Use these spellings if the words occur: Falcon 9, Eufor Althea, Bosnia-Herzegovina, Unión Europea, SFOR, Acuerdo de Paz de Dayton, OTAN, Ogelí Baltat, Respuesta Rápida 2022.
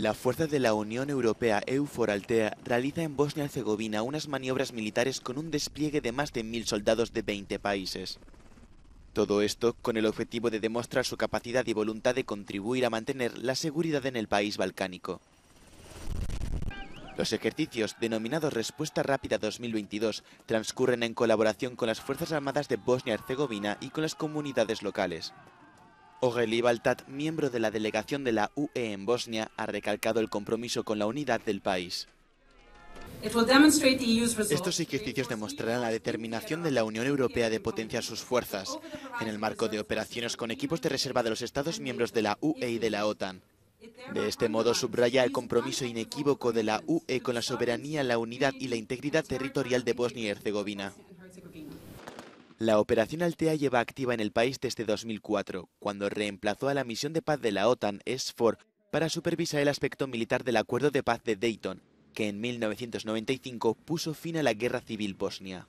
Las fuerzas de la Unión Europea Eufor Althea realiza en Bosnia-Herzegovina unas maniobras militares con un despliegue de más de 1000 soldados de 20 países. Todo esto con el objetivo de demostrar su capacidad y voluntad de contribuir a mantener la seguridad en el país balcánico. Los ejercicios, denominados Respuesta Rápida 2022, transcurren en colaboración con las Fuerzas Armadas de Bosnia-Herzegovina y con las comunidades locales. Ogelí Baltat, miembro de la delegación de la UE en Bosnia, ha recalcado el compromiso con la unidad del país. Estos ejercicios demostrarán la determinación de la Unión Europea de potenciar sus fuerzas, en el marco de operaciones con equipos de reserva de los Estados miembros de la UE y de la OTAN. De este modo subraya el compromiso inequívoco de la UE con la soberanía, la unidad y la integridad territorial de Bosnia y Herzegovina. La operación Althea lleva activa en el país desde 2004, cuando reemplazó a la misión de paz de la OTAN, SFOR, para supervisar el aspecto militar del Acuerdo de Paz de Dayton, que en 1995 puso fin a la guerra civil bosnia.